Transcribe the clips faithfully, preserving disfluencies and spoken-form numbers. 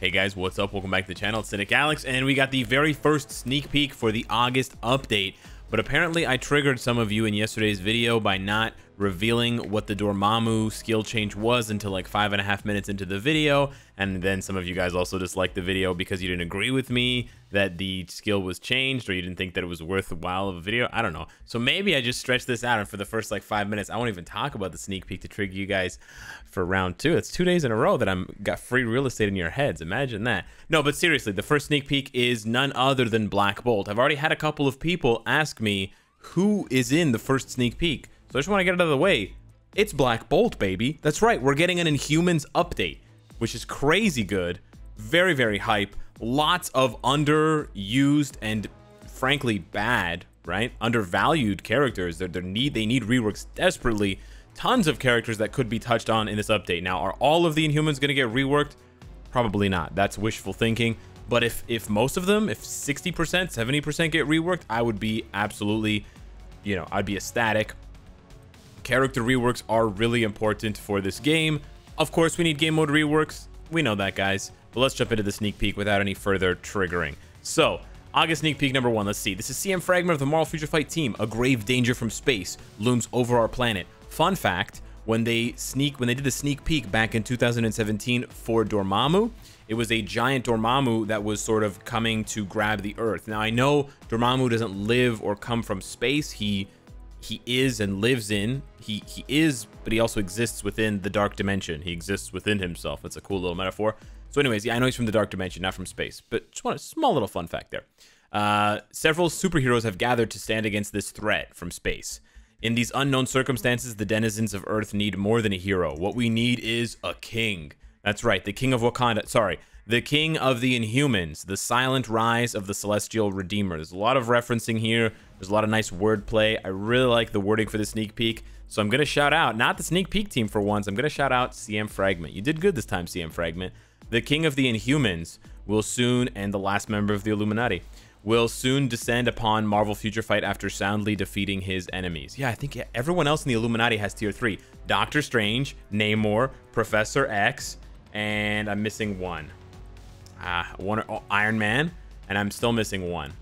Hey guys, what's up? Welcome back to the channel. It's Cynicalex, and we got the very first sneak peek for the August update. But apparently I triggered some of you in yesterday's video by not revealing what the Dormammu skill change was until like five and a half minutes into the video. And then some of you guys also disliked the video because you didn't agree with me that the skill was changed, or you didn't think that it was worthwhile of a video. I don't know. So maybe I just stretched this out, and for the first like five minutes, I won't even talk about the sneak peek to trigger you guys for round two. It's two days in a row that I'm got free real estate in your heads. Imagine that. No, but seriously, the first sneak peek is none other than Black Bolt. I've already had a couple of people ask me who is in the first sneak peek. So I just want to get out of the way. It's Black Bolt, baby. That's right. We're getting an Inhumans update, which is crazy good. Very, very hype. Lots of underused and frankly bad, right? Undervalued characters. They're, they're need, they need reworks desperately. Tons of characters that could be touched on in this update. Now, are all of the Inhumans going to get reworked? Probably not. That's wishful thinking. But if, if most of them, if sixty percent, seventy percent get reworked, I would be absolutely, you know, I'd be ecstatic. Character reworks are really important for this game. Of course, we need game mode reworks. We know that, guys. But let's jump into the sneak peek without any further triggering. So, August sneak peek number one. Let's see. This is C M Fragment of the Marvel Future Fight team. A grave danger from space looms over our planet. Fun fact, when they sneak, when they did the sneak peek back in two thousand seventeen for Dormammu, it was a giant Dormammu that was sort of coming to grab the Earth. Now, I know Dormammu doesn't live or come from space. He... he is and lives in he he is but he also exists within the dark dimension. He exists within himself. That's a cool little metaphor. So anyways, yeah, I know he's from the dark dimension, not from space, but just want a small little fun fact there. Uh several superheroes have gathered to stand against this threat from space. In these unknown circumstances, the denizens of Earth need more than a hero. What we need is a king. That's right, the king of Wakanda. Sorry, the king of the Inhumans, the silent rise of the celestial redeemer. There's a lot of referencing here. There's a lot of nice wordplay. I really like the wording for the sneak peek. So I'm going to shout out, not the sneak peek team for once. I'm going to shout out C M Fragment. You did good this time, C M Fragment. The king of the Inhumans will soon, and the last member of the Illuminati, will soon descend upon Marvel Future Fight after soundly defeating his enemies. Yeah, I think yeah, everyone else in the Illuminati has tier three. Doctor Strange, Namor, Professor X, and I'm missing one. Uh, one oh, Iron Man, and I'm still missing one.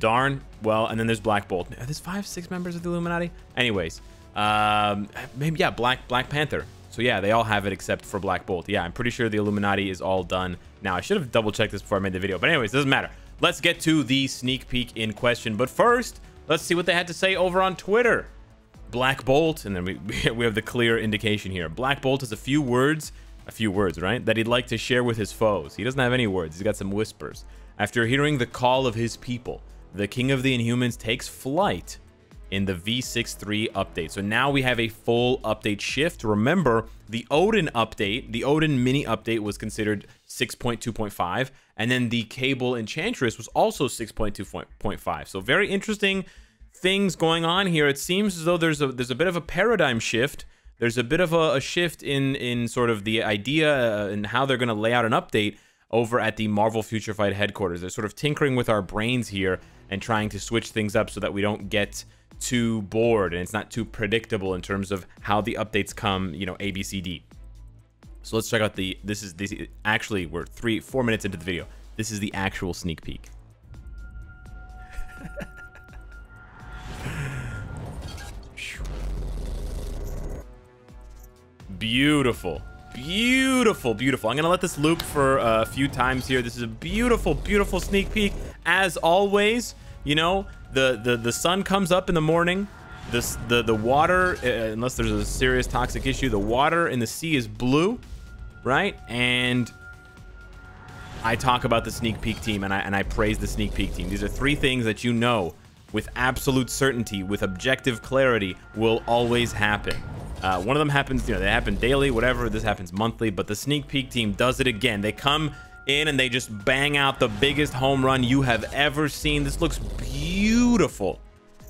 Darn. Well, and then there's Black Bolt. Are there's five, six members of the Illuminati? Anyways, um, maybe, yeah, Black, Black Panther. So yeah, they all have it except for Black Bolt. Yeah, I'm pretty sure the Illuminati is all done. Now, I should have double checked this before I made the video, but anyways, doesn't matter. Let's get to the sneak peek in question. But first, let's see what they had to say over on Twitter. Black Bolt, and then we, we have the clear indication here. Black Bolt has a few words A few words, right? That he'd like to share with his foes. He doesn't have any words. He's got some whispers. After hearing the call of his people, the king of the Inhumans takes flight in the V sixty-three update. So now we have a full update shift. Remember, the Odin update, the Odin mini update was considered six point two point five. And then the Cable Enchantress was also six point two point five. So very interesting things going on here. It seems as though there's a, there's a bit of a paradigm shift. There's a bit of a, a shift in in sort of the idea uh, and how they're going to lay out an update over at the Marvel Future Fight headquarters. They're sort of tinkering with our brains here and trying to switch things up so that we don't get too bored and it's not too predictable in terms of how the updates come, you know, A, B, C, D. So let's check out the, this is, this, actually we're three, four minutes into the video. This is the actual sneak peek. Beautiful, beautiful, beautiful. I'm gonna let this loop for a few times here. This is a beautiful, beautiful sneak peek. As always, you know, the the the sun comes up in the morning. This the the water, uh, unless there's a serious toxic issue, the water in the sea is blue, right? And I talk about the sneak peek team, and I and I praise the sneak peek team. These are three things that you know with absolute certainty, with objective clarity, will always happen. Uh, one of them happens, you know, they happen daily, whatever. This happens monthly, but the sneak peek team does it again. They come in and they just bang out the biggest home run you have ever seen. This looks beautiful.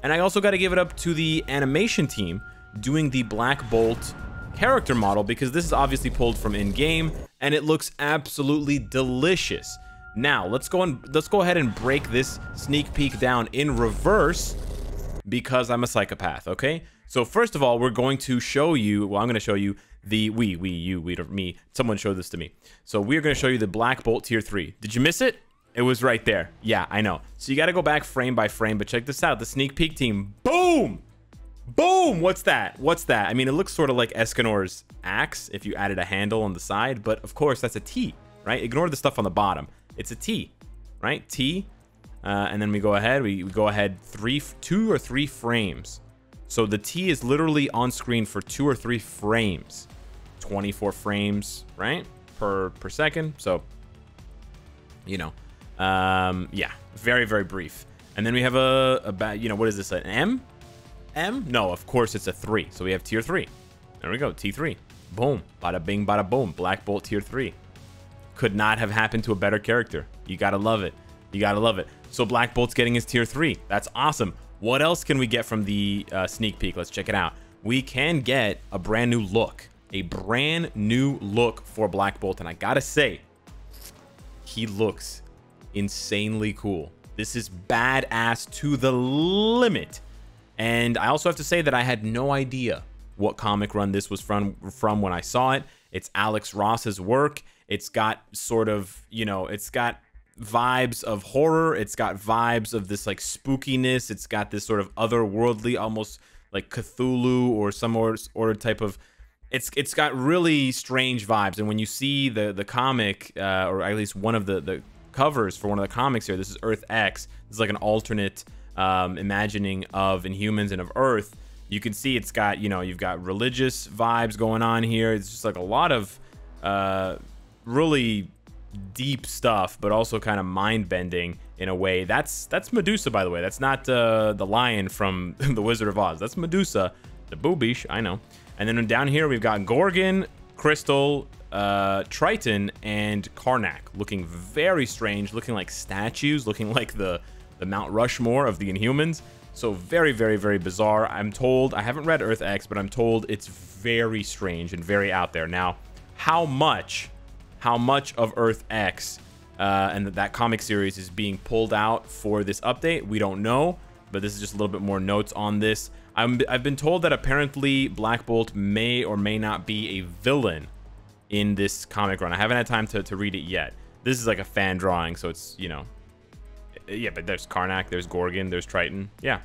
And I also got to give it up to the animation team doing the Black Bolt character model, because this is obviously pulled from in-game and it looks absolutely delicious. Now, let's go and let's go ahead and break this sneak peek down in reverse, because I'm a psychopath, okay? So first of all, we're going to show you, well, I'm going to show you the we, we, you, we, me. Someone showed this to me. So we're going to show you the Black Bolt Tier three. Did you miss it? It was right there. Yeah, I know. So you got to go back frame by frame, but check this out. The sneak peek team. Boom! Boom! What's that? What's that? I mean, it looks sort of like Escanor's axe if you added a handle on the side, but of course, that's a T, right? Ignore the stuff on the bottom. It's a T, right? T. Uh, and then we go ahead. We, we go ahead three, two or three frames. So the T is literally on screen for two or three frames, twenty-four frames, right, per per second. So, you know, um, yeah, very very brief. And then we have a, a ba you know, what is this? An M? M? No, of course it's a three. So we have tier three. There we go, T three. Boom, bada bing, bada boom. Black Bolt tier three. Could not have happened to a better character. You gotta love it. You gotta love it. So Black Bolt's getting his tier three. That's awesome. What else can we get from the uh, sneak peek? Let's check it out. We can get a brand new look, a brand new look for Black Bolt. And I gotta say, he looks insanely cool. This is badass to the limit. And I also have to say that I had no idea what comic run this was from, from when I saw it. It's Alex Ross's work. It's got sort of, you know, it's got vibes of horror, it's got vibes of this like spookiness, it's got this sort of otherworldly, almost like Cthulhu or some order type of, it's it's got really strange vibes. And when you see the the comic, uh, or at least one of the the covers for one of the comics here, this is Earth X, this is like an alternate um imagining of Inhumans and of Earth. You can see it's got, you know, you've got religious vibes going on here. It's just like a lot of uh really deep stuff, but also kind of mind-bending in a way. That's that's Medusa, by the way. That's not uh, the lion from The Wizard of Oz. That's Medusa, the boobish, I know. And then down here, we've got Gorgon, Crystal, uh, Triton, and Karnak, looking very strange, looking like statues, looking like the, the Mount Rushmore of the Inhumans. So very, very, very bizarre. I'm told, I haven't read Earth X, but I'm told it's very strange and very out there. Now, how much... how much of Earth X uh, and that, that comic series is being pulled out for this update, we don't know, but this is just a little bit more notes on this. I'm, I've been told that apparently Black Bolt may or may not be a villain in this comic run. I haven't had time to, to read it yet. This is like a fan drawing, so it's, you know, yeah, but there's Karnak, there's Gorgon, there's Triton. Yeah,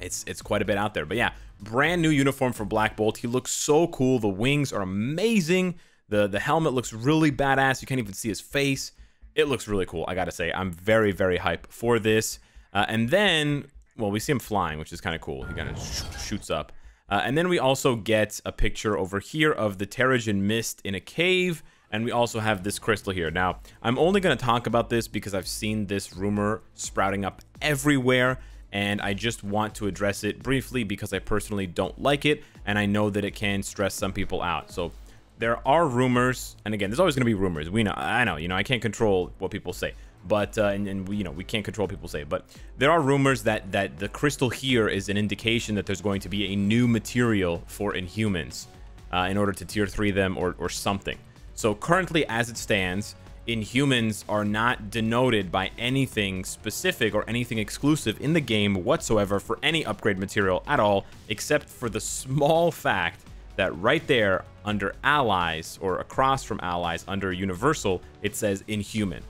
it's, it's quite a bit out there, but yeah, brand new uniform for Black Bolt. He looks so cool. The wings are amazing. The, the helmet looks really badass. You can't even see his face. It looks really cool, I gotta say. I'm very, very hype for this. Uh, and then, well, we see him flying, which is kind of cool. He kind of sh shoots up. Uh, and then we also get a picture over here of the Terrigen Mist in a cave. And we also have this crystal here. Now, I'm only gonna talk about this because I've seen this rumor sprouting up everywhere. And I just want to address it briefly because I personally don't like it. And I know that it can stress some people out. So, there are rumors, and again, there's always going to be rumors. We know, I know, you know, I can't control what people say, but, uh, and, and we, you know, we can't control what people say, but there are rumors that, that the crystal here is an indication that there's going to be a new material for Inhumans uh, in order to tier three them or, or something. So currently, as it stands, Inhumans are not denoted by anything specific or anything exclusive in the game whatsoever for any upgrade material at all, except for the small fact that right there under allies or across from allies under universal, it says Inhuman.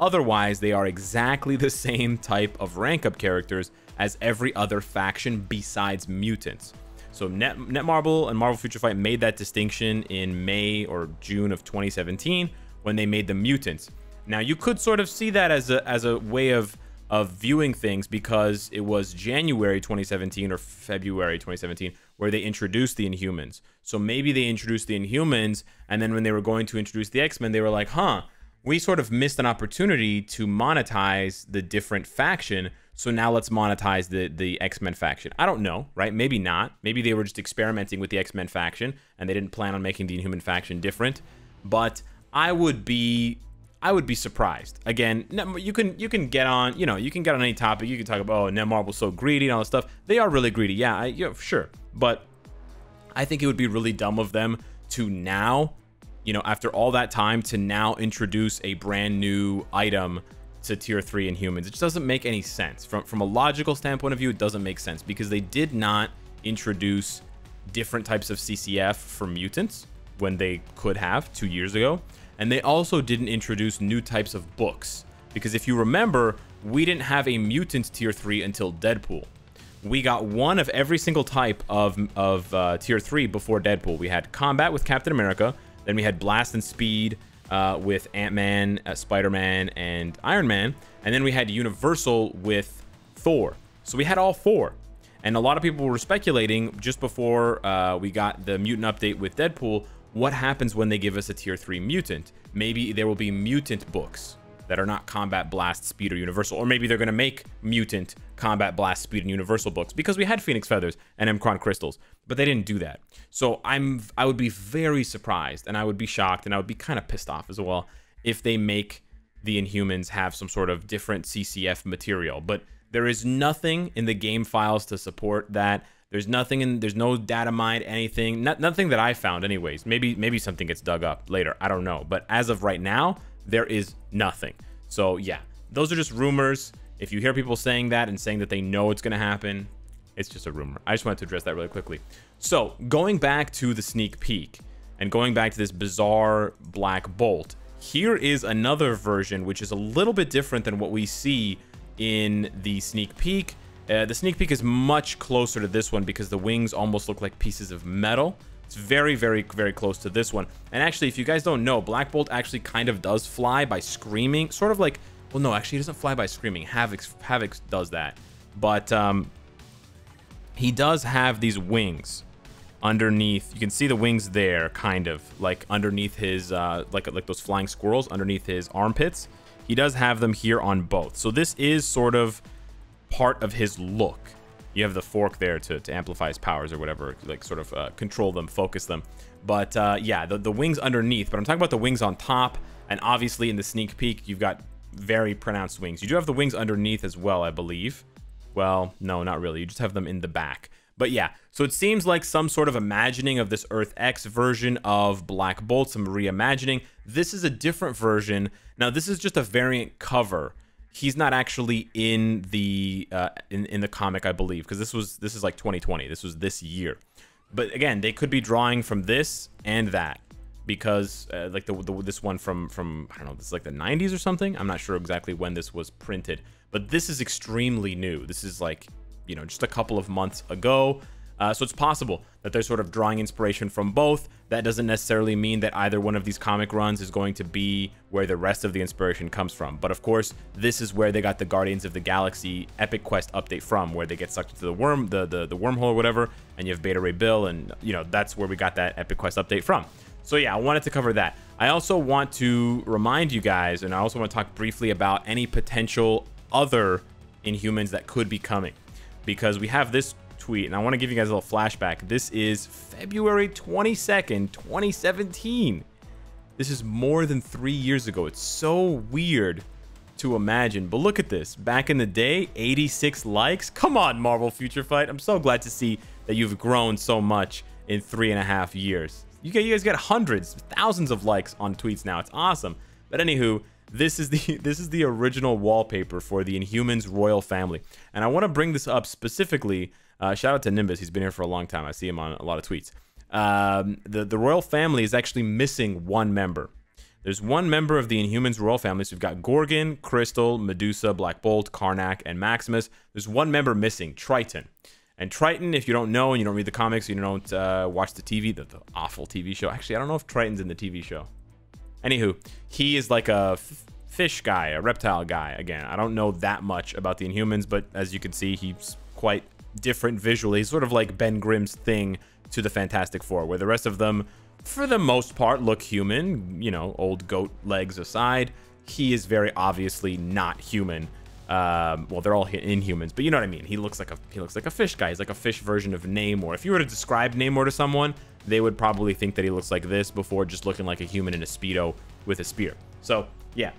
Otherwise, they are exactly the same type of rank up characters as every other faction besides mutants. So Net, Netmarble and Marvel Future Fight made that distinction in May or June of twenty seventeen when they made the mutants. Now you could sort of see that as a, as a way of of viewing things, because it was January twenty seventeen or February twenty seventeen where they introduced the Inhumans. So maybe they introduced the Inhumans, and then when they were going to introduce the X-Men, they were like, huh, we sort of missed an opportunity to monetize the different faction, so now let's monetize the, the X-Men faction. I don't know, right? Maybe not. Maybe they were just experimenting with the X-Men faction, and they didn't plan on making the Inhuman faction different, but I would be... I would be surprised. Again, you can you can get on, you know, you can get on any topic. You can talk about, oh, Netmarble's so greedy and all this stuff. They are really greedy. Yeah, I, yeah, sure. But I think it would be really dumb of them to now, you know, after all that time, to now introduce a brand new item to tier three in humans. It just doesn't make any sense. From, from a logical standpoint of view, it doesn't make sense because they did not introduce different types of C C F for mutants when they could have two years ago. And they also didn't introduce new types of books. Because if you remember, we didn't have a mutant tier three until Deadpool. We got one of every single type of, of uh, tier three before Deadpool. We had combat with Captain America. Then we had blast and speed uh, with Ant-Man, uh, Spider-Man, and Iron Man. And then we had universal with Thor. So we had all four. And a lot of people were speculating just before uh, we got the mutant update with Deadpool, what happens when they give us a tier three mutant? Maybe there will be mutant books that are not combat, blast, speed, or universal. Or maybe they're going to make mutant, combat, blast, speed, and universal books because we had Phoenix Feathers and M-Cron Crystals, but they didn't do that. So I'm, I would be very surprised, and I would be shocked, and I would be kind of pissed off as well if they make the Inhumans have some sort of different C C F material. But there is nothing in the game files to support that. There's nothing in, there's no data mine, anything, not, nothing that I found anyways. Maybe, maybe something gets dug up later. I don't know. But as of right now, there is nothing. So yeah, those are just rumors. If you hear people saying that and saying that they know it's going to happen, it's just a rumor. I just wanted to address that really quickly. So going back to the sneak peek and going back to this bizarre Black Bolt, here is another version, which is a little bit different than what we see in the sneak peek. Uh, the sneak peek is much closer to this one because the wings almost look like pieces of metal. It's very, very, very close to this one. And actually, if you guys don't know, Black Bolt actually kind of does fly by screaming. Sort of like, well, no, actually, he doesn't fly by screaming. Havoc, Havoc does that. But um, he does have these wings underneath. You can see the wings there, kind of, like underneath his, uh, like, like those flying squirrels underneath his armpits. He does have them here on both. So this is sort of part of his look. You have the fork there to, to amplify his powers or whatever, like sort of uh, control them, focus them. But uh, yeah, the, the wings underneath, but I'm talking about the wings on top. And obviously in the sneak peek, you've got very pronounced wings. You do have the wings underneath as well, I believe. Well, no, not really. You just have them in the back. But yeah, so it seems like some sort of imagining of this Earth X version of Black Bolt, some reimagining. This is a different version. Now, this is just a variant cover. He's not actually in the uh, in in the comic, I believe, because this was this is like twenty twenty. This was this year, but again, they could be drawing from this and that because uh, like the, the this one from from I don't know, this is like the nineties or something. I'm not sure exactly when this was printed, but this is extremely new. This is like, you know, just a couple of months ago. Uh, so it's possible that they're sort of drawing inspiration from both. That doesn't necessarily mean that either one of these comic runs is going to be where the rest of the inspiration comes from. But of course, this is where they got the Guardians of the Galaxy Epic Quest update from, where they get sucked into the worm, the, the, the wormhole or whatever, and you have Beta Ray Bill, and you know, that's where we got that Epic Quest update from. So yeah, I wanted to cover that. I also want to remind you guys, and I also want to talk briefly about any potential other Inhumans that could be coming, because we have this tweet, and I want to give you guys a little flashback. This is February twenty-second, twenty seventeen. This is more than three years ago. It's so weird to imagine, but look at this. Back in the day, eighty-six likes. Come on, Marvel Future Fight. I'm so glad to see that you've grown so much in three and a half years. You guys get hundreds, thousands of likes on tweets now. It's awesome. But anywho, This is the this is the original wallpaper for the Inhumans royal family, and I want to bring this up specifically. Uh, shout out to Nimbus; he's been here for a long time. I see him on a lot of tweets. Um, the the royal family is actually missing one member. There's one member of the Inhumans royal family. So we've got Gorgon, Crystal, Medusa, Black Bolt, Karnak, and Maximus. There's one member missing: Triton. And Triton, if you don't know and you don't read the comics, you don't uh, watch the T V, the, the awful T V show. Actually, I don't know if Triton's in the T V show. Anywho, he is like a f fish guy, a reptile guy. Again, I don't know that much about the Inhumans, but as you can see, he's quite different visually. He's sort of like Ben Grimm's thing to the Fantastic Four, where the rest of them, for the most part, look human. You know, old goat legs aside, he is very obviously not human. Um, well, they're all Inhumans, but you know what I mean. He looks like a he looks like a fish guy. He's like a fish version of Namor. If you were to describe Namor to someone, they would probably think that he looks like this before just looking like a human in a Speedo with a spear. So yeah,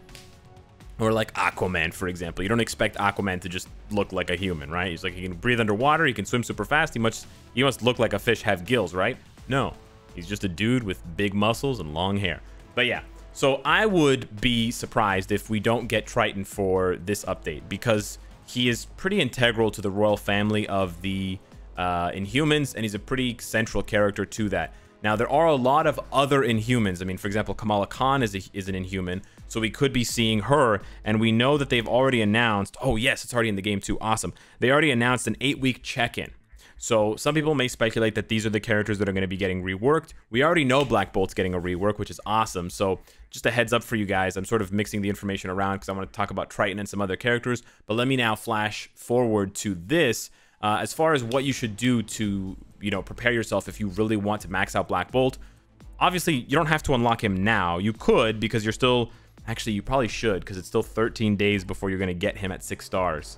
or like Aquaman, for example. You don't expect Aquaman to just look like a human, right? He's like, he can breathe underwater, he can swim super fast. He must he must look like a fish, have gills, right? No, he's just a dude with big muscles and long hair. But yeah. So I would be surprised if we don't get Triton for this update because he is pretty integral to the royal family of the uh, Inhumans, and he's a pretty central character to that. Now, there are a lot of other Inhumans. I mean, for example, Kamala Khan is, a, is an Inhuman, so we could be seeing her, and we know that they've already announced, oh yes, it's already in the game too, awesome. They already announced an eight-week check-in. So some people may speculate that these are the characters that are going to be getting reworked. We already know Black Bolt's getting a rework, which is awesome. So just a heads up for you guys, I'm sort of mixing the information around because I want to talk about Triton and some other characters. But let me now flash forward to this. Uh, as far as what you should do to, you know, prepare yourself if you really want to max out Black Bolt. Obviously, you don't have to unlock him now. You could, because you're still... Actually, you probably should, because it's still thirteen days before you're going to get him at six stars.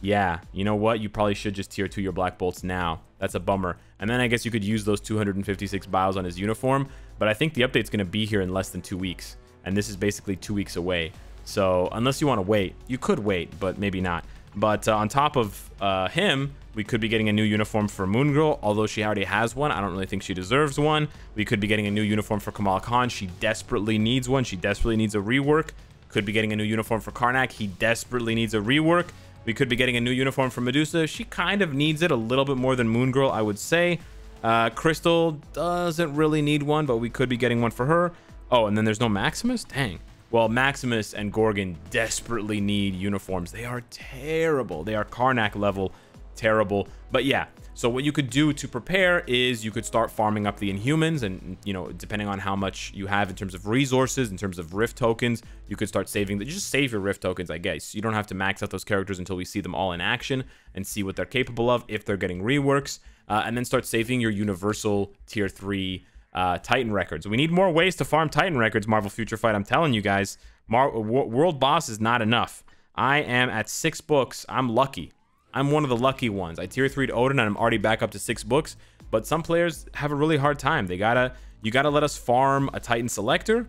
Yeah, you know what? You probably should just tier two your Black Bolts now. That's a bummer. And then I guess you could use those two hundred fifty-six bios on his uniform, but I think the update's going to be here in less than two weeks. And this is basically two weeks away. So unless you want to wait, you could wait, but maybe not. But uh, on top of uh, him, we could be getting a new uniform for Moon Girl, although she already has one. I don't really think she deserves one. We could be getting a new uniform for Kamala Khan. She desperately needs one. She desperately needs a rework. Could be getting a new uniform for Karnak. He desperately needs a rework. We could be getting a new uniform for Medusa. She kind of needs it a little bit more than Moon Girl, I would say. Uh, Crystal doesn't really need one, but we could be getting one for her. Oh, and then there's no Maximus? Dang. Well, Maximus and Gorgon desperately need uniforms. They are terrible. They are Karnak level terrible. But yeah, so what you could do to prepare is you could start farming up the Inhumans, and, you know, depending on how much you have in terms of resources, in terms of Rift tokens, you could start saving. You just save your Rift tokens, I guess. You don't have to max out those characters until we see them all in action and see what they're capable of, if they're getting reworks, uh, and then start saving your universal tier three Uh, Titan records. We need more ways to farm Titan records, Marvel Future Fight. I'm telling you guys, Mar World Boss is not enough. I am at six books. I'm lucky. I'm one of the lucky ones. I tier three'd Odin and I'm already back up to six books, but some players have a really hard time. They gotta, you gotta let us farm a Titan selector.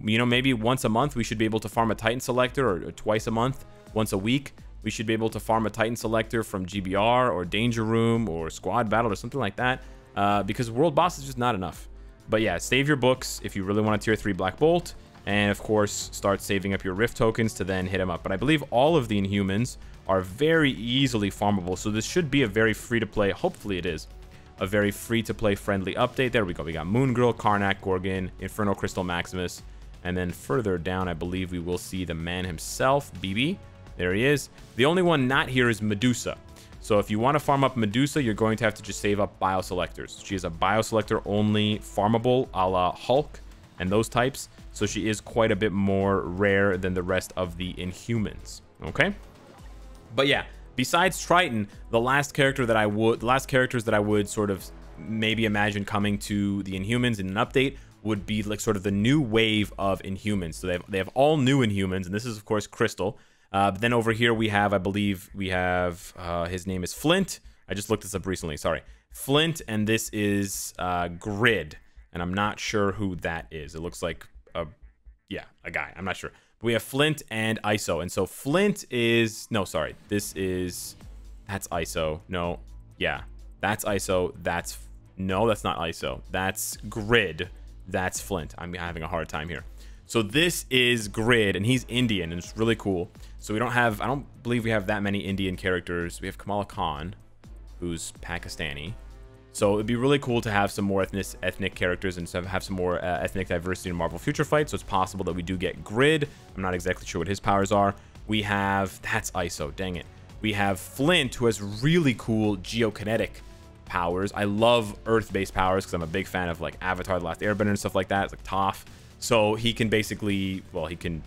You know, maybe once a month we should be able to farm a Titan selector, or, or twice a month, once a week. We should be able to farm a Titan selector from G B R or Danger Room or Squad Battle or something like that. Uh, because World Boss is just not enough. But yeah, save your books if you really want a tier three Black Bolt, and of course start saving up your Rift tokens to then hit him up. But I believe all of the Inhumans are very easily farmable, so this should be a very free-to-play, hopefully it is, a very free-to-play friendly update. There we go, we got Moon Girl, Karnak, Gorgon, Inferno Crystal, Maximus, and then further down I believe we will see the man himself, B B. There he is. The only one not here is Medusa. So if you want to farm up Medusa, you're going to have to just save up bio selectors. She is a bio selector only farmable, a la Hulk and those types. So she is quite a bit more rare than the rest of the Inhumans. Okay. But yeah, besides Triton, the last character that I would, the last characters that I would sort of maybe imagine coming to the Inhumans in an update would be like sort of the new wave of Inhumans. So they have, they have all new Inhumans, and this is of course Crystal. Uh, but then over here we have, I believe we have, uh, his name is Flint. I just looked this up recently, sorry. Flint, and this is uh, Grid, and I'm not sure who that is. It looks like, a, yeah, a guy, I'm not sure. But we have Flint and Iso, and so Flint is, no, sorry, this is, that's Iso, no, yeah, that's Iso, that's, no, that's not Iso, that's Grid, that's Flint. I'm having a hard time here. So this is Grid, and he's Indian, and it's really cool. So we don't have, I don't believe we have that many Indian characters. We have Kamala Khan, who's Pakistani. So it'd be really cool to have some more ethnic, ethnic characters and have some more uh, ethnic diversity in Marvel Future Fight. So it's possible that we do get Grid. I'm not exactly sure what his powers are. We have, that's Iso, dang it. We have Flint, who has really cool geokinetic powers. I love Earth-based powers because I'm a big fan of like Avatar, The Last Airbender and stuff like that. It's like Toph. So he can basically, well, he can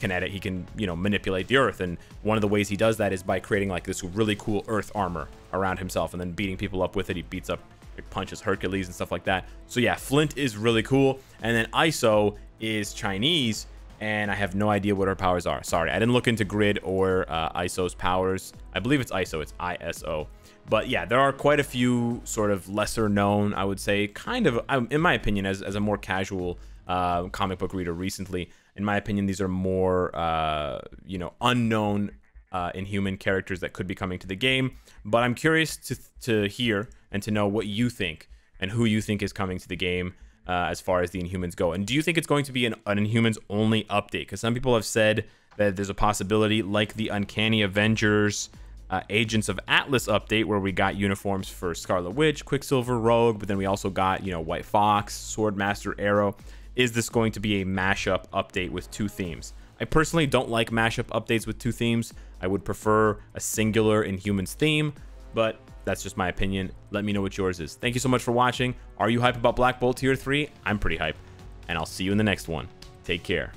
kinetic, he can, you know, manipulate the earth. And one of the ways he does that is by creating like this really cool earth armor around himself and then beating people up with it. He beats up, like, punches Hercules and stuff like that. So yeah, Flint is really cool. And then Iso is Chinese, and I have no idea what her powers are. Sorry, I didn't look into Grid or uh, Iso's powers. I believe it's Iso, it's I S O. But yeah, there are quite a few sort of lesser known, I would say, kind of, in my opinion, as, as a more casual Uh, comic book reader recently, in my opinion, these are more uh, you know, unknown uh, Inhuman characters that could be coming to the game. But I'm curious to to hear and to know what you think and who you think is coming to the game uh, as far as the Inhumans go. And do you think it's going to be an, an Inhumans only update? Because some people have said that there's a possibility, like the Uncanny Avengers uh, Agents of Atlas update, where we got uniforms for Scarlet Witch, Quicksilver, Rogue, but then we also got, you know, White Fox, Swordmaster, Arrow. Is this going to be a mashup update with two themes? I personally don't like mashup updates with two themes. I would prefer a singular Inhumans theme, but that's just my opinion. Let me know what yours is. Thank you so much for watching. Are you hype about Black Bolt Tier three? I'm pretty hype, and I'll see you in the next one. Take care.